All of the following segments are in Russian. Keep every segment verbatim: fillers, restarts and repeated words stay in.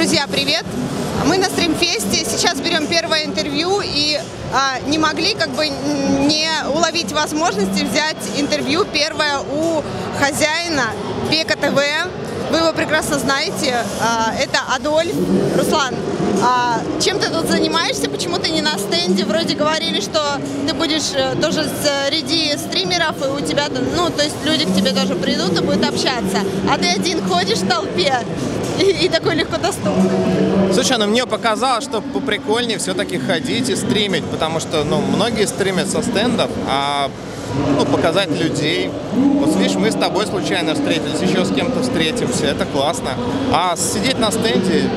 Друзья, привет! Мы на Стримфесте, сейчас берем первое интервью и а, не могли как бы не уловить возможности взять интервью первое у хозяина Пека тэ вэ. Вы его прекрасно знаете, а, это Адоль Руслан. А, чем ты тут занимаешься? Почему ты не на стенде? Вроде говорили, что ты будешь тоже среди стримеров, и у тебя, ну, то есть люди к тебе тоже придут и будут общаться. А ты один ходишь в толпе и, и такой легко доступный. Слушай, ну мне показалось, что поприкольнее все-таки ходить и стримить, потому что, ну, многие стримят со стендов, а ну, показать людей. Вот видишь, мы с тобой случайно встретились, еще с кем-то встретимся, это классно. А сидеть на стенде,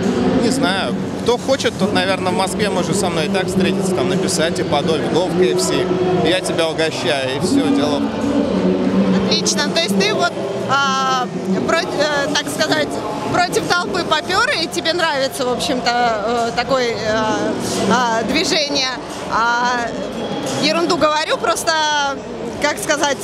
не знаю, кто хочет, тот, наверное, в Москве может со мной и так встретиться, там написать, типа, Адоль, гол в ка эф си, я тебя угощаю, и все, дело. Отлично, то есть ты вот, а, про, э, так сказать, против толпы попер, и тебе нравится, в общем-то, э, такое э, э, движение. А, ерунду говорю, просто, как сказать,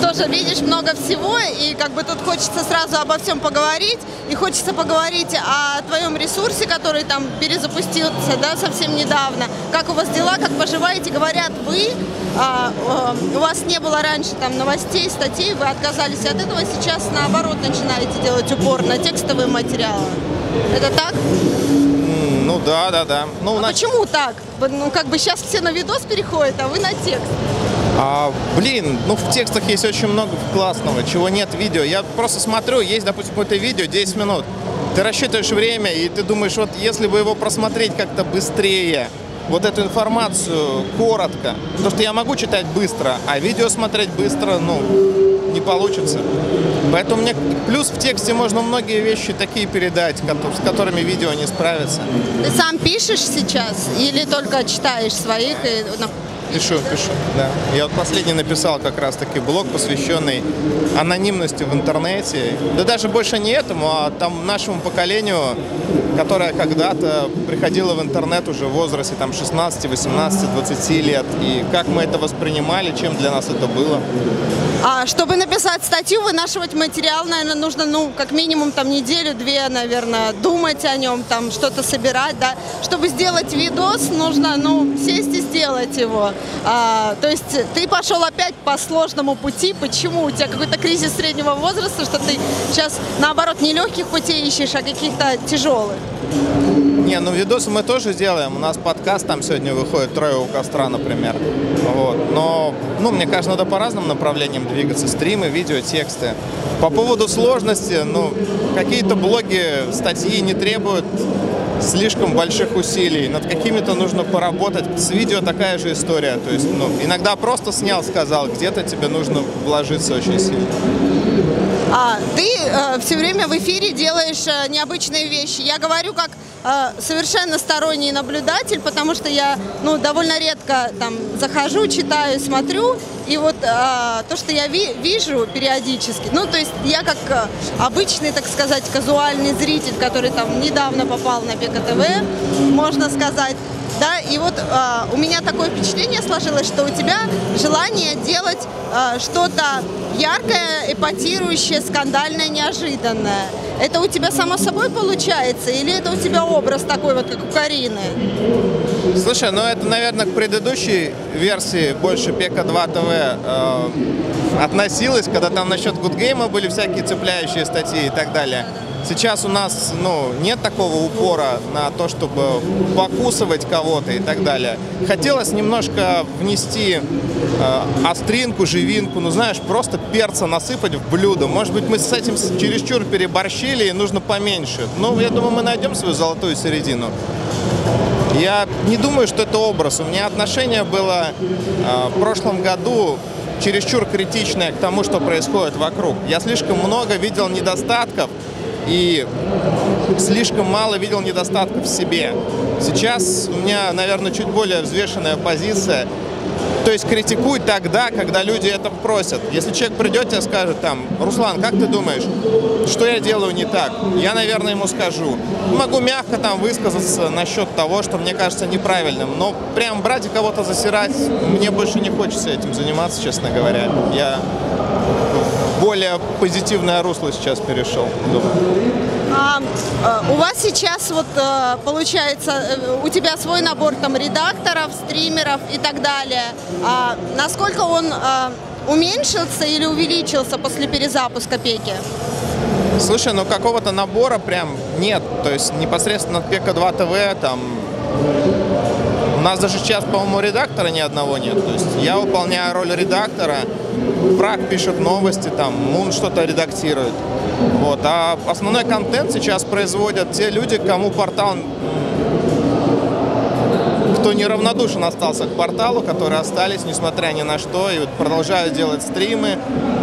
тоже видишь много всего, и как бы тут хочется сразу обо всем поговорить, и хочется поговорить о твоем ресурсе, который там перезапустился, да, совсем недавно. Как у вас дела, как поживаете, говорят вы, а, а, у вас не было раньше там новостей, статей, вы отказались от этого, сейчас наоборот начинаете делать упор на текстовые материалы. Это так? Ну да, да, да. Ну, а на... Почему так? Ну как бы сейчас все на видос переходят, а вы на текст. А, блин, ну в текстах есть очень много классного, чего нет в видео. Я просто смотрю, есть, допустим, какое-то видео десять минут. Ты рассчитываешь время, и ты думаешь, вот если бы его просмотреть как-то быстрее, вот эту информацию коротко, потому что я могу читать быстро, а видео смотреть быстро, ну, не получится. Поэтому мне плюс в тексте можно многие вещи такие передать, с которыми видео не справится. Ты сам пишешь сейчас или только читаешь своих? И... Пишу, пишу, да. Я вот последний написал как раз-таки блог, посвященный анонимности в интернете. Да даже больше не этому, а там нашему поколению, которое когда-то приходило в интернет уже в возрасте там шестнадцати, восемнадцати, двадцати лет. И как мы это воспринимали, чем для нас это было. А чтобы написать статью, вынашивать материал, наверное, нужно, ну, как минимум там неделю-две, наверное, думать о нем, там что-то собирать, да. Чтобы сделать видос, нужно, ну, сесть и сделать его. А, то есть ты пошел опять по сложному пути. Почему? У тебя какой-то кризис среднего возраста, что ты сейчас, наоборот, не легких путей ищешь, а каких-то тяжелых? Не, ну видосы мы тоже делаем. У нас подкаст там сегодня выходит, «Трое у костра», например. Вот. Но, ну, мне кажется, надо по разным направлениям двигаться. Стримы, видео, тексты. По поводу сложности, ну, какие-то блоги, статьи не требуют слишком больших усилий. Над какими-то нужно поработать. С видео такая же история. То есть, ну, иногда просто снял, сказал, где-то тебе нужно вложиться очень сильно. А, ты э, все время в эфире делаешь э, необычные вещи. Я говорю как э, совершенно сторонний наблюдатель, потому что я, ну, довольно редко там захожу, читаю, смотрю. И вот э, то, что я ви вижу периодически, ну, то есть я как э, обычный, так сказать, казуальный зритель, который там недавно попал на Пека тэ вэ, можно сказать. Да, и вот э, у меня такое впечатление сложилось, что у тебя желание делать э, что-то яркое, эпатирующее, скандальное, неожиданное. Это у тебя само собой получается или это у тебя образ такой вот, как у Карины? Слушай, ну это, наверное, к предыдущей версии больше Пека два тэ вэ э, относилось, когда там насчет Гудгейма были всякие цепляющие статьи и так далее. Сейчас у нас, ну, нет такого упора на то, чтобы покусывать кого-то и так далее. Хотелось немножко внести э, остринку, живинку, ну, знаешь, просто перца насыпать в блюдо. Может быть, мы с этим чересчур переборщили и нужно поменьше. Ну, я думаю, мы найдем свою золотую середину. Я не думаю, что это образ. У меня отношение было э, в прошлом году чересчур критичное к тому, что происходит вокруг. Я слишком много видел недостатков. И слишком мало видел недостатков в себе. Сейчас у меня, наверное, чуть более взвешенная позиция. То есть критикуй тогда, когда люди это просят. Если человек придет и скажет там, Руслан, как ты думаешь, что я делаю не так? Я, наверное, ему скажу. Могу мягко там высказаться насчет того, что мне кажется неправильным. Но прям брать и кого-то засирать, мне больше не хочется этим заниматься, честно говоря. Я... более позитивное русло сейчас перешел. А, У вас сейчас вот получается, у тебя свой набор там редакторов, стримеров и так далее. А насколько он уменьшился или увеличился после перезапуска Пеки? Слушай, ну какого-то набора прям нет. То есть непосредственно от Пека два точка ТВ там... У нас даже сейчас, по-моему, редактора ни одного нет. То есть я выполняю роль редактора, Фраг пишет новости, там, Мун что-то редактирует. Вот. А основной контент сейчас производят те люди, кому портал, кто неравнодушен остался к порталу, которые остались, несмотря ни на что, и вот продолжают делать стримы,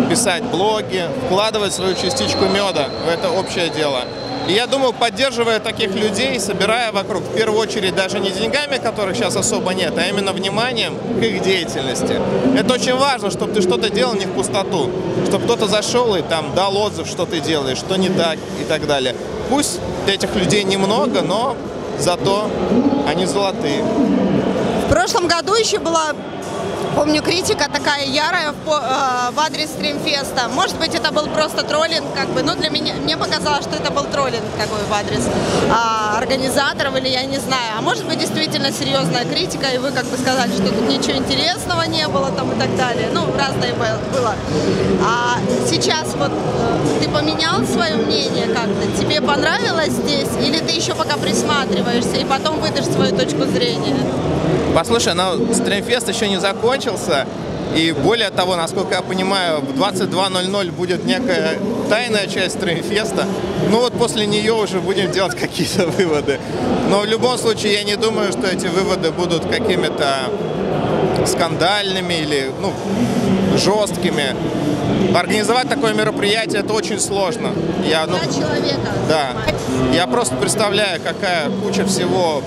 писать блоги, вкладывать свою частичку меда в это общее дело. И я думаю, поддерживая таких людей, собирая вокруг, в первую очередь, даже не деньгами, которых сейчас особо нет, а именно вниманием к их деятельности. Это очень важно, чтобы ты что-то делал не в пустоту, чтобы кто-то зашел и там дал отзыв, что ты делаешь, что не так и так далее. Пусть этих людей немного, но зато они золотые. В прошлом году еще была... Помню, критика такая ярая в адрес Стримфеста. Может быть, это был просто троллинг, как бы, но для меня, мне показалось, что это был троллинг такой в адрес а, организаторов, или я не знаю. А может быть, действительно серьезная критика, и вы как бы сказали, что тут ничего интересного не было там и так далее. Ну, разное было. А сейчас вот ты поменял свое мнение как-то? Тебе понравилось здесь, или ты еще пока присматриваешься, и потом выдашь свою точку зрения? Послушай, но Стримфест еще не закончился, и более того, насколько я понимаю, в двадцать два ноль ноль будет некая тайная часть Стримфеста, ну вот после нее уже будем делать какие-то выводы. Но в любом случае я не думаю, что эти выводы будут какими-то скандальными или, ну, жесткими. Организовать такое мероприятие это очень сложно. Я, ну, да, я просто представляю, какая куча всего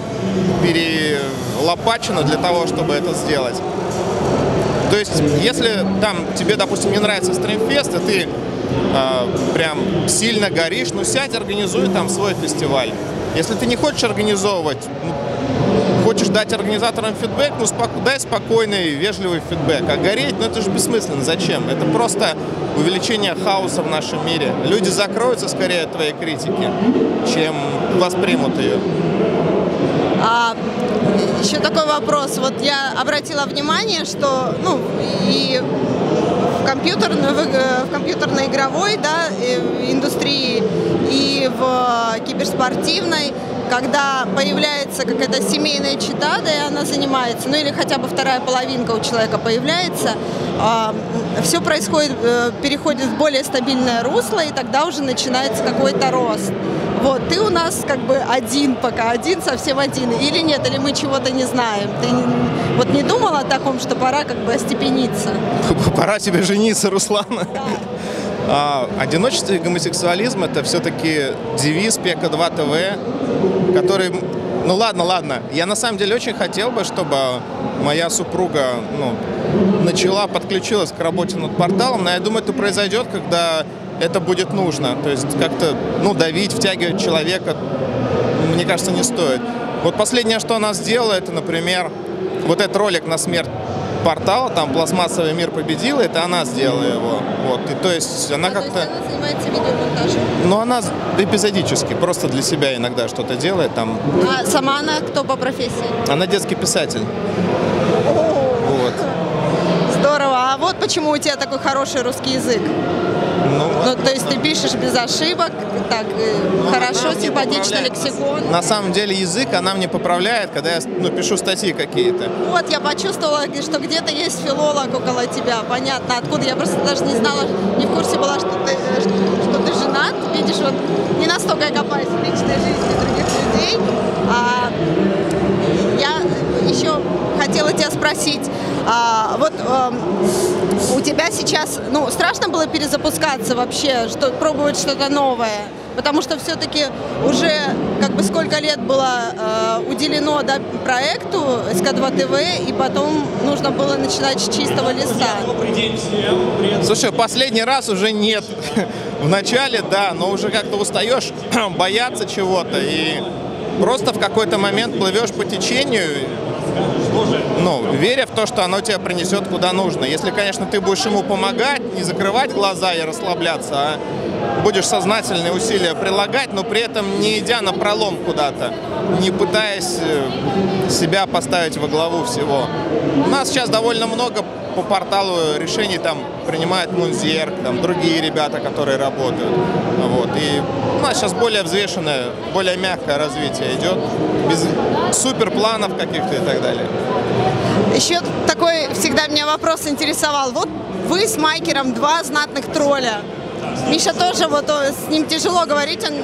перелопачена для того, чтобы это сделать. То есть, если там тебе, допустим, не нравится Стримфест, и ты э, прям сильно горишь, ну сядь, организуй там свой фестиваль. Если ты не хочешь организовывать, хочешь дать организаторам фидбэк, ну дай спокойный, вежливый фидбэк. А гореть, ну это же бессмысленно. Зачем? Это просто увеличение хаоса в нашем мире. Люди закроются скорее от твоей критики, чем воспримут ее. А, еще такой вопрос. Вот я обратила внимание, что, ну, и... в компьютерно-игровой, да, индустрии и в киберспортивной, когда появляется какая-то семейная чета, да, и она занимается, ну или хотя бы вторая половинка у человека появляется, все происходит, переходит в более стабильное русло, и тогда уже начинается какой-то рост. Вот, ты у нас как бы один пока, один, совсем один, или нет, или мы чего-то не знаем. Ты вот не думала о таком, что пора как бы остепениться? Пора тебе жениться, Руслан. Да. А, одиночество и гомосексуализм – это все-таки девиз Пека два точка ТВ, который… Ну ладно, ладно, я на самом деле очень хотел бы, чтобы моя супруга, ну, начала, подключилась к работе над порталом, но я думаю, это произойдет, когда… это будет нужно. То есть как-то, ну, давить, втягивать человека, мне кажется, не стоит. Вот последнее, что она сделала, это, например, вот этот ролик на смерть портала, там пластмассовый мир победил, это она сделала его. Вот. И то есть она а, как-то... Она занимается видеомонтажем? Ну, она эпизодически, просто для себя иногда что-то делает. Там... А сама она кто по профессии? Она детский писатель. Вот. Здорово. А вот почему у тебя такой хороший русский язык? Ну, ну вот, то есть ты пишешь без ошибок, так, ну, хорошо, симпатично лексикон. На самом деле язык она мне поправляет, когда я, ну, пишу статьи какие-то. Вот, я почувствовала, что где-то есть филолог около тебя, понятно, откуда. Я просто даже не знала, не в курсе была, что ты, что, что ты женат. Видишь, вот не настолько я копаюсь в личной жизни других людей. А я еще хотела тебя спросить. А, вот а, у тебя сейчас, ну, страшно было перезапускаться вообще, что, пробовать что-то новое? Потому что все-таки уже как бы сколько лет было а, уделено, да, проекту эс ка два точка ТВ, и потом нужно было начинать с чистого листа. Слушай, последний раз уже нет. В начале, да, но уже как-то устаешь бояться чего-то, и просто в какой-то момент плывешь по течению. Ну, веря в то, что оно тебя принесет куда нужно. Если, конечно, ты будешь ему помогать, не закрывать глаза и расслабляться, а будешь сознательные усилия прилагать, но при этом не идя на пролом куда-то, не пытаясь себя поставить во главу всего. У нас сейчас довольно много по порталу решений там принимает Мунзерк, там другие ребята, которые работают. Вот. И у нас сейчас более взвешенное, более мягкое развитие идет, без суперпланов каких-то и так далее. Еще такой всегда меня вопрос интересовал. Вот вы с Майкером два знатных тролля. Миша тоже, вот с ним тяжело говорить, он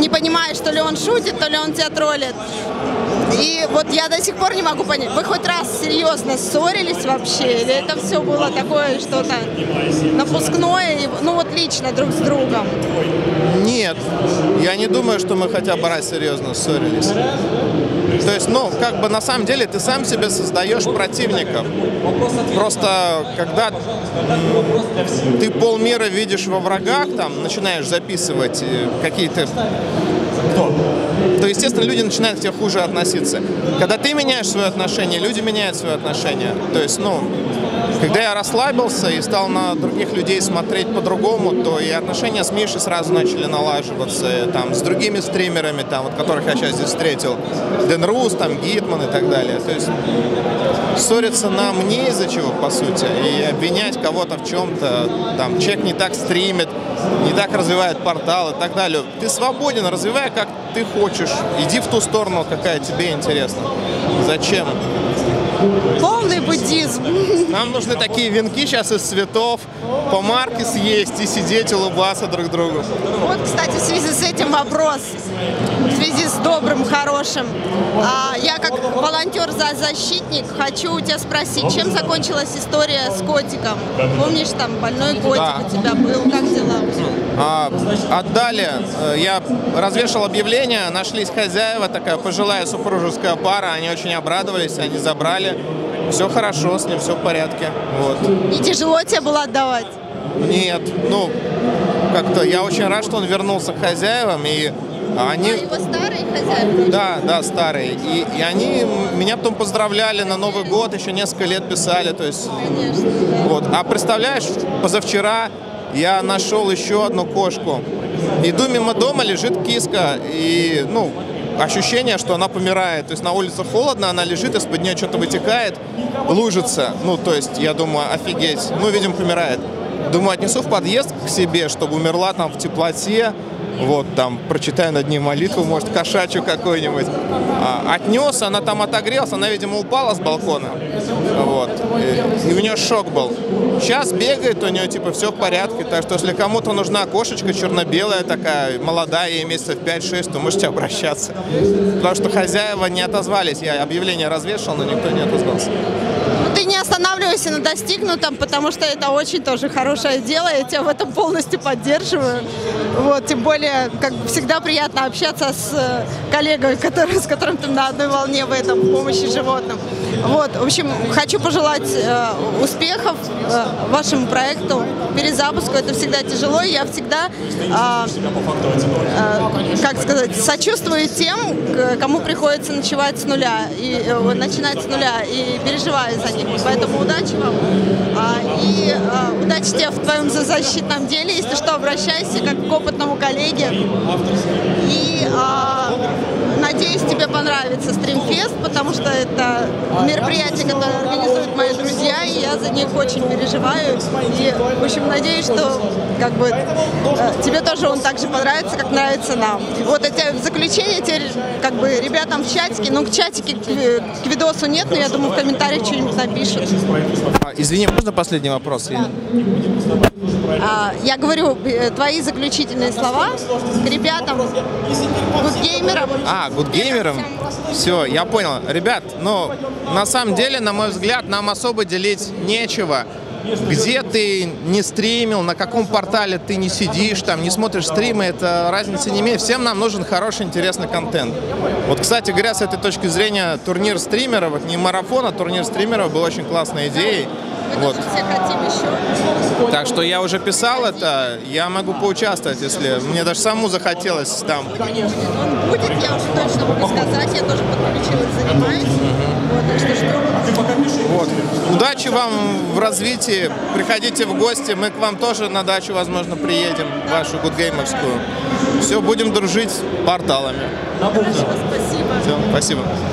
не понимает, что ли он шутит, то ли он тебя троллит. И вот я до сих пор не могу понять, вы хоть раз серьезно ссорились вообще, или это все было такое что-то напускное, ну вот лично друг с другом? Нет, я не думаю, что мы хотя бы раз серьезно ссорились. То есть, ну, как бы на самом деле ты сам себе создаешь противников. Просто когда ты полмира видишь во врагах, там, начинаешь записывать какие-то... то, естественно, люди начинают к тебе хуже относиться. Когда ты меняешь свое отношение, люди меняют свое отношение. То есть, ну, когда я расслабился и стал на других людей смотреть по-другому, то и отношения с Мишей сразу начали налаживаться, там, с другими стримерами, там, вот, которых я сейчас здесь встретил, Дэн Руз, там, Гитман и так далее. То есть ссориться нам не из-за чего, по сути, и обвинять кого-то в чем-то, там, человек не так стримит, не так развивает портал и так далее. Ты свободен, развивай, как ты хочешь, иди в ту сторону, какая тебе интересна. Зачем? Полный буддизм. Нам нужны такие венки сейчас из цветов, по марке съесть и сидеть, улыбаться друг другу. Вот, кстати, в связи с этим вопрос, в связи с добрым, хорошим. А, я как волонтер-защитник хочу у тебя спросить, чем закончилась история с котиком? Помнишь, там больной котик да. у тебя был, как дела? А, отдали, я развешал объявление, нашлись хозяева, такая пожилая супружеская пара, они очень обрадовались, они забрали. Все хорошо, с ним все в порядке. Вот. И тяжело тебе было отдавать? Нет, ну, как-то я очень рад, что он вернулся к хозяевам. И они... А его старые хозяева? Да, да, старые. И, и они меня потом поздравляли на Новый год, еще несколько лет писали. То есть... Конечно, да. Вот. А представляешь, позавчера я нашел еще одну кошку. Иду мимо дома, лежит киска, и, ну... ощущение, что она помирает. То есть на улице холодно, она лежит, из-под нее что-то вытекает, лужится. Ну, то есть, я думаю, офигеть. Ну, видимо, помирает. Думаю, отнесу в подъезд к себе, чтобы умерла там в теплоте. Вот, там, прочитаю над ней молитву, может, кошачью какую-нибудь. А, отнес, она там отогрелась, она, видимо, упала с балкона. Вот. И, и у нее шок был. Сейчас бегает, у нее, типа, все в порядке. Так что, если кому-то нужна кошечка черно-белая такая, молодая, ей месяцев пять-шесть, то можете обращаться. Потому что хозяева не отозвались. Я объявление развешал, но никто не отозвался. Ты не останавливайся на достигнутом, потому что это очень тоже хорошее дело, я тебя в этом полностью поддерживаю. Вот, тем более, как всегда, приятно общаться с коллегой, который, с которым ты на одной волне в этом, в помощи животным. Вот, в общем, хочу пожелать э, успехов э, вашему проекту, перезапуску. Это всегда тяжело, и я всегда, э, э, как сказать, сочувствую тем, кому приходится ночевать с нуля, и, э, начинать с нуля, и переживаю за них. Поэтому удачи вам и удачи тебе в твоем защитном деле. Если что, обращайся как к опытному коллеге. И надеюсь, тебе понравится Стримфест, потому что это мероприятие, которое организуют мои друзья, и я за них очень переживаю. И, в общем, надеюсь, что как бы, тебе тоже он так же понравится, как нравится нам. Вот это в заключение теперь, как бы, ребятам в чатике, ну, к чатике, к, к видосу нет, но я думаю, в комментариях что-нибудь напишут. Извини, можно последний вопрос? Да. А, я говорю, твои заключительные слова к ребятам, гудгеймерам. А, гудгеймерам? Все, я понял. Ребят, ну, на самом деле, на мой взгляд, нам особо делить нечего. Где ты не стримил, на каком портале ты не сидишь, там, не смотришь стримы, это разницы не имеет. Всем нам нужен хороший, интересный контент. Вот, кстати говоря, с этой точки зрения, турнир стримеров, вот не марафон, а турнир стримеров был очень классной идеей. Мы вот. Все хотим еще. Так что я уже писал это, я могу поучаствовать, если мне даже саму захотелось там. Конечно, он будет, я уже точно могу сказать, я тоже подключилась, занимаюсь. Вот. Удачи вам в развитии, приходите в гости, мы к вам тоже на дачу, возможно, приедем, вашу гудгеймовскую. Все, будем дружить порталами. Хорошо, спасибо. Все, спасибо.